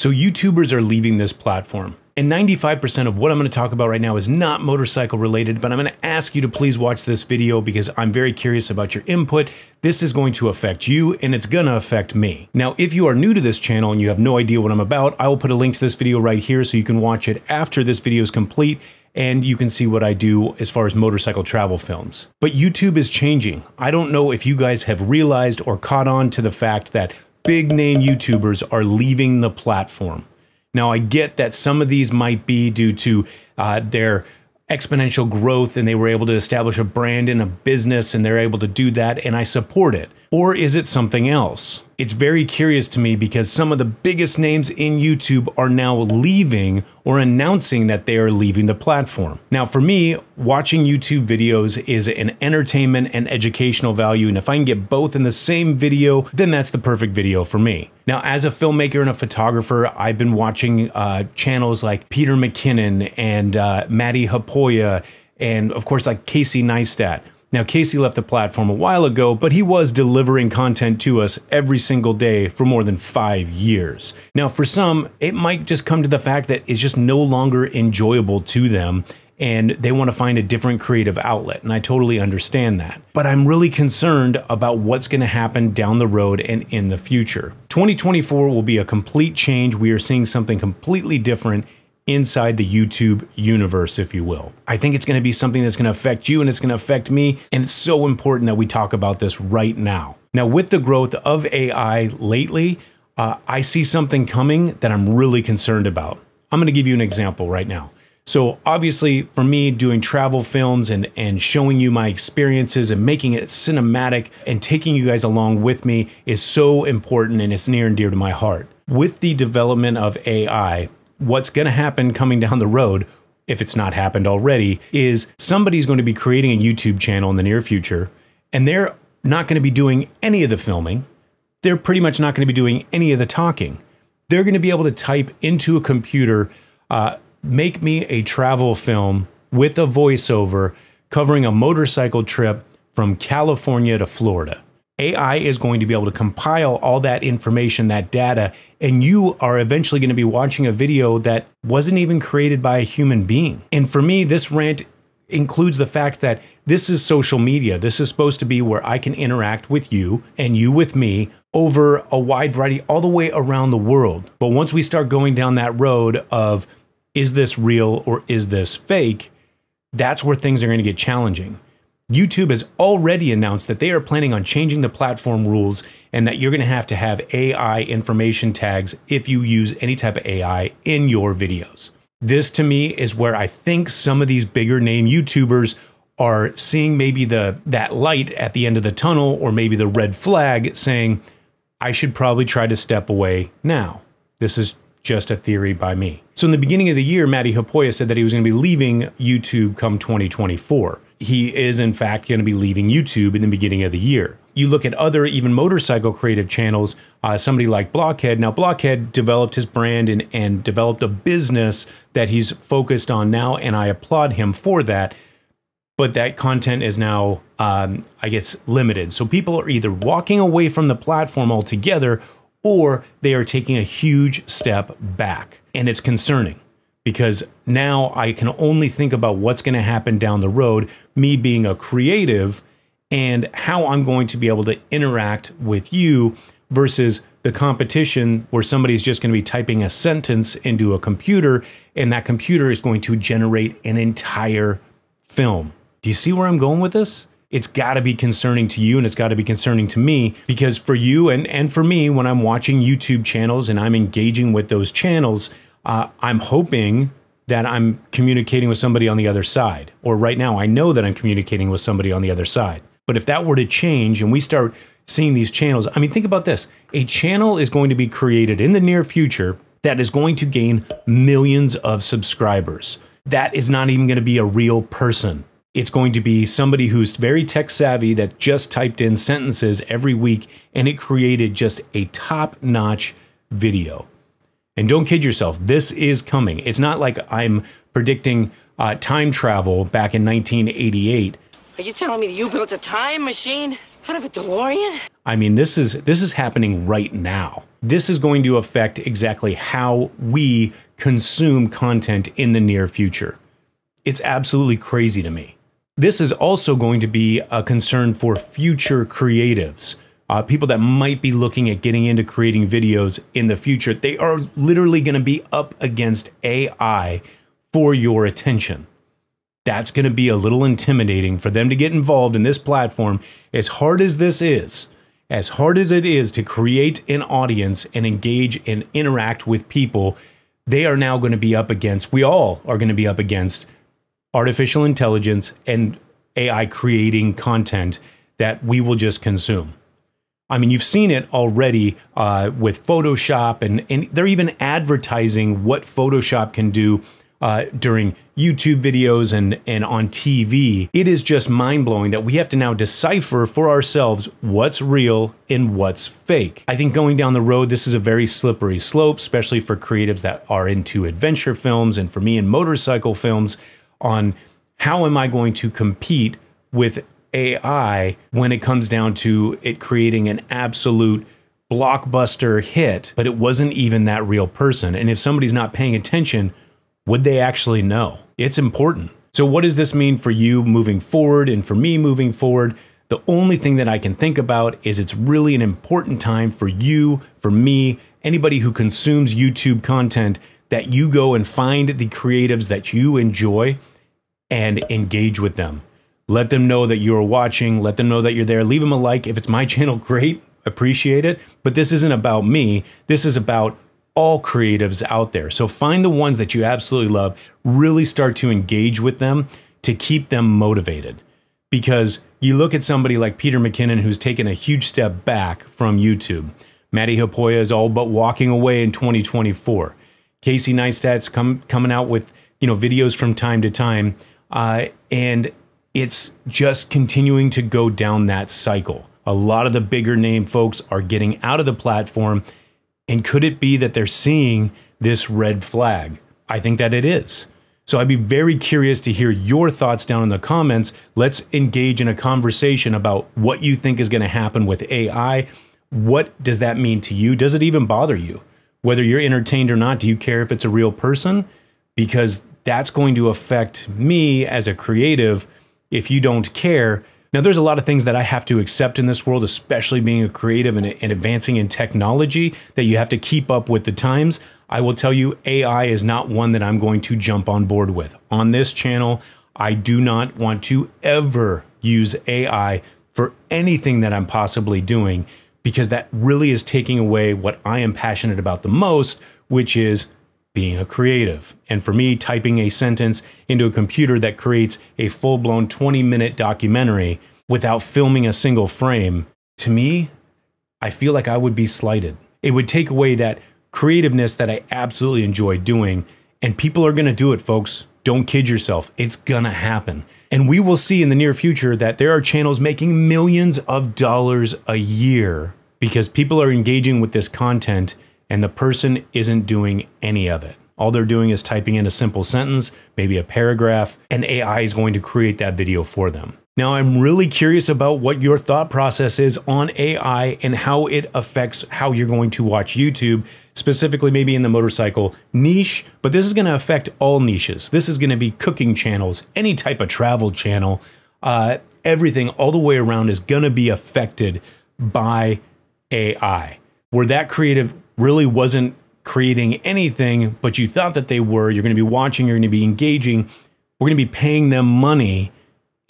So YouTubers are leaving this platform. And 95% of what I'm going to talk about right now is not motorcycle related, but I'm going to ask you to please watch this video because I'm very curious about your input. This is going to affect you and it's going to affect me. Now, if you are new to this channel and you have no idea what I'm about, I will put a link to this video right here so you can watch it after this video is complete and you can see what I do as far as motorcycle travel films. But YouTube is changing. I don't know if you guys have realized or caught on to the fact that big name YouTubers are leaving the platform. Now, I get that some of these might be due to their exponential growth and they were able to establish a brand and a business and they're able to do that and I support it. Or is it something else? It's very curious to me because some of the biggest names in YouTube are now leaving or announcing that they are leaving the platform. Now, for me, watching YouTube videos is an entertainment and educational value, and if I can get both in the same video, then that's the perfect video for me. Now, as a filmmaker and a photographer, I've been watching channels like Peter McKinnon and Matti Haapoja, and of course, like Casey Neistat. Now, Casey left the platform a while ago, but he was delivering content to us every single day for more than 5 years. Now, for some, it might just come to the fact that it's just no longer enjoyable to them, and they want to find a different creative outlet, and I totally understand that. But I'm really concerned about what's going to happen down the road and in the future. 2024 will be a complete change. We are seeing something completely different inside the YouTube universe, if you will. I think it's gonna be something that's gonna affect you and it's gonna affect me, and it's so important that we talk about this right now. Now, with the growth of AI lately, I see something coming that I'm really concerned about. I'm gonna give you an example right now. So obviously for me, doing travel films and showing you my experiences and making it cinematic and taking you guys along with me is so important, and it's near and dear to my heart. With the development of AI, what's going to happen coming down the road, if it's not happened already, is somebody's going to be creating a YouTube channel in the near future, and they're not going to be doing any of the filming. They're pretty much not going to be doing any of the talking. They're going to be able to type into a computer, make me a travel film with a voiceover covering a motorcycle trip from California to Florida. AI is going to be able to compile all that information, that data, and you are eventually going to be watching a video that wasn't even created by a human being. And for me, this rant includes the fact that this is social media. This is supposed to be where I can interact with you and you with me over a wide variety all the way around the world. But once we start going down that road of, is this real or is this fake? That's where things are going to get challenging. YouTube has already announced that they are planning on changing the platform rules and that you're going to have AI information tags if you use any type of AI in your videos. This to me is where I think some of these bigger name YouTubers are seeing maybe that light at the end of the tunnel, or maybe the red flag saying, I should probably try to step away now. This is just a theory by me. So in the beginning of the year, Matti Haapoja said that he was going to be leaving YouTube come 2024. He is, in fact, going to be leaving YouTube in the beginning of the year. You look at other, even motorcycle creative channels, somebody like Blockhead. Now, Blockhead developed his brand and developed a business that he's focused on now, and I applaud him for that. But that content is now, I guess, limited. So people are either walking away from the platform altogether, or they are taking a huge step back. And it's concerning, because now I can only think about what's going to happen down the road, me being a creative, and how I'm going to be able to interact with you versus the competition where somebody's just going to be typing a sentence into a computer, and that computer is going to generate an entire film. Do you see where I'm going with this? It's got to be concerning to you, and it's got to be concerning to me, because for you and for me, when I'm watching YouTube channels and I'm engaging with those channels, I'm hoping that I'm communicating with somebody on the other side. Or right now, I know that I'm communicating with somebody on the other side. But if that were to change and we start seeing these channels, I mean, think about this. A channel is going to be created in the near future that is going to gain millions of subscribers. That is not even going to be a real person. It's going to be somebody who's very tech savvy that just typed in sentences every week, and it created just a top-notch video. And don't kid yourself, this is coming. It's not like I'm predicting time travel back in 1988. Are you telling me that you built a time machine out of a DeLorean? I mean, this is happening right now. This is going to affect exactly how we consume content in the near future. It's absolutely crazy to me. This is also going to be a concern for future creatives, people that might be looking at getting into creating videos in the future. They are literally going to be up against AI for your attention. That's going to be a little intimidating for them to get involved in this platform. As hard as this is, as hard as it is to create an audience and engage and interact with people, they are now going to be up against, we all are going to be up against artificial intelligence and AI creating content that we will just consume. I mean, you've seen it already with Photoshop, and they're even advertising what Photoshop can do during YouTube videos and on TV. It is just mind-blowing that we have to now decipher for ourselves what's real and what's fake. I think going down the road, this is a very slippery slope, especially for creatives that are into adventure films and for me in motorcycle films, on how am I going to compete with AI when it comes down to it creating an absolute blockbuster hit, but it wasn't even that real person. And if somebody's not paying attention, would they actually know? It's important. So what does this mean for you moving forward and for me moving forward? The only thing that I can think about is it's really an important time for you, for me, anybody who consumes YouTube content, that you go and find the creatives that you enjoy and engage with them. Let them know that you're watching, let them know that you're there, leave them a like. If it's my channel, great, appreciate it. But this isn't about me, this is about all creatives out there. So find the ones that you absolutely love, really start to engage with them to keep them motivated. Because you look at somebody like Peter McKinnon, who's taken a huge step back from YouTube. Matti Haapoja is all but walking away in 2024. Casey Neistat's coming out with, you know, videos from time to time, and it's just continuing to go down that cycle. A lot of the bigger name folks are getting out of the platform. And could it be that they're seeing this red flag? I think that it is. So I'd be very curious to hear your thoughts down in the comments. Let's engage in a conversation about what you think is going to happen with AI. What does that mean to you? Does it even bother you? Whether you're entertained or not, do you care if it's a real person? Because that's going to affect me as a creative if you don't care. Now, there's a lot of things that I have to accept in this world, especially being a creative and advancing in technology, that you have to keep up with the times. I will tell you, AI is not one that I'm going to jump on board with. On this channel, I do not want to ever use AI for anything that I'm possibly doing, because that really is taking away what I am passionate about the most, which is being a creative. And for me, typing a sentence into a computer that creates a full-blown 20-minute documentary without filming a single frame, to me, I feel like I would be slighted. It would take away that creativeness that I absolutely enjoy doing, and people are gonna do it, folks. Don't kid yourself, it's gonna happen. And we will see in the near future that there are channels making millions of dollars a year because people are engaging with this content and the person isn't doing any of it. All they're doing is typing in a simple sentence, maybe a paragraph, and AI is going to create that video for them. Now, I'm really curious about what your thought process is on AI and how it affects how you're going to watch YouTube, specifically maybe in the motorcycle niche, but this is gonna affect all niches. This is gonna be cooking channels, any type of travel channel, everything all the way around is gonna be affected by AI. Where that creative really wasn't creating anything, but you thought that they were, you're gonna be watching, you're gonna be engaging, we're gonna be paying them money,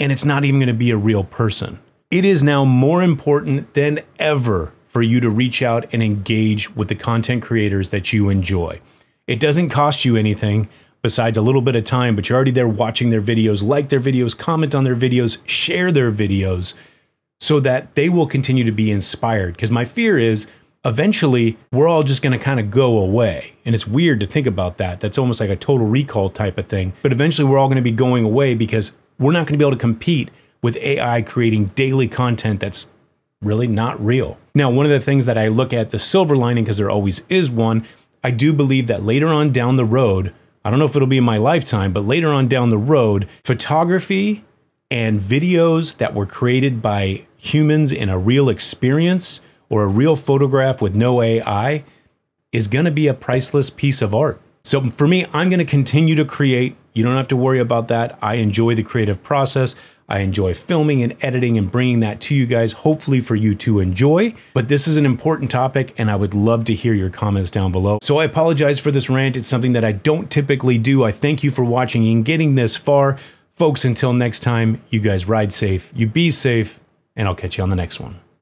and it's not even gonna be a real person. It is now more important than ever for you to reach out and engage with the content creators that you enjoy. It doesn't cost you anything besides a little bit of time, but you're already there watching their videos, like their videos, comment on their videos, share their videos, so that they will continue to be inspired. Because my fear is, eventually, we're all just going to kind of go away. And it's weird to think about that. That's almost like a Total Recall type of thing. But eventually, we're all going to be going away because we're not going to be able to compete with AI creating daily content that's really not real. Now, one of the things that I look at, the silver lining, because there always is one, I do believe that later on down the road, I don't know if it'll be in my lifetime, but later on down the road, photography and videos that were created by humans in a real experience or a real photograph with no AI is going to be a priceless piece of art. So for me, I'm going to continue to create. You don't have to worry about that. I enjoy the creative process. I enjoy filming and editing and bringing that to you guys, hopefully for you to enjoy. But this is an important topic and I would love to hear your comments down below. So I apologize for this rant. It's something that I don't typically do. I thank you for watching and getting this far. Folks, until next time, you guys ride safe, you be safe, and I'll catch you on the next one.